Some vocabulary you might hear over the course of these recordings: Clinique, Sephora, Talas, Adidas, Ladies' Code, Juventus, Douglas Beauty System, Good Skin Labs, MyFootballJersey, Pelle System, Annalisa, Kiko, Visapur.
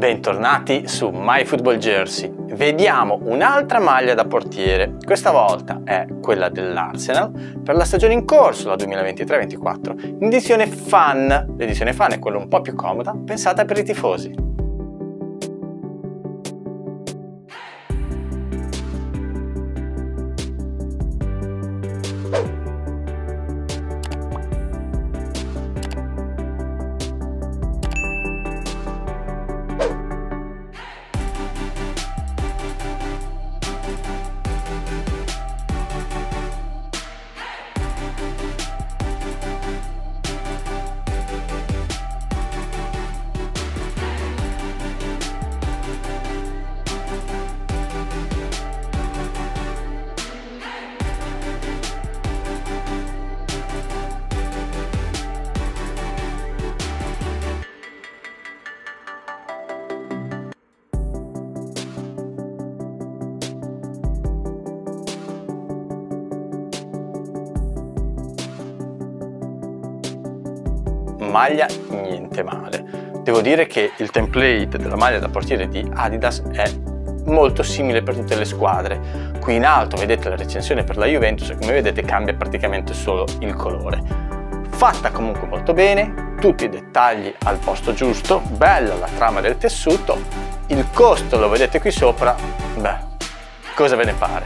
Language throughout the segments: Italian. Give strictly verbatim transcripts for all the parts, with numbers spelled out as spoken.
Bentornati su MyFootballJersey. Vediamo un'altra maglia da portiere, questa volta è quella dell'Arsenal per la stagione in corso, la duemilaventitré ventiquattro, in edizione fan. L'edizione fan è quella un po' più comoda, pensata per i tifosi. Maglia niente male. Devo dire che il template della maglia da portiere di Adidas è molto simile per tutte le squadre. Qui in alto vedete la recensione per la Juventus e come vedete cambia praticamente solo il colore. Fatta comunque molto bene, tutti i dettagli al posto giusto, bella la trama del tessuto, il costo lo vedete qui sopra, beh, cosa ve ne pare?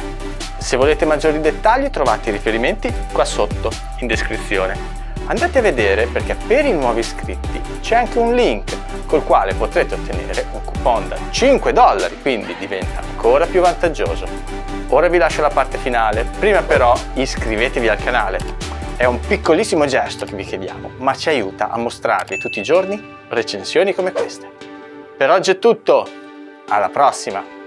Se volete maggiori dettagli trovate i riferimenti qua sotto in descrizione. Andate a vedere perché per i nuovi iscritti c'è anche un link col quale potrete ottenere un coupon da cinque dollari, quindi diventa ancora più vantaggioso. Ora vi lascio la parte finale, prima però iscrivetevi al canale. È un piccolissimo gesto che vi chiediamo, ma ci aiuta a mostrarvi tutti i giorni recensioni come queste. Per oggi è tutto, alla prossima!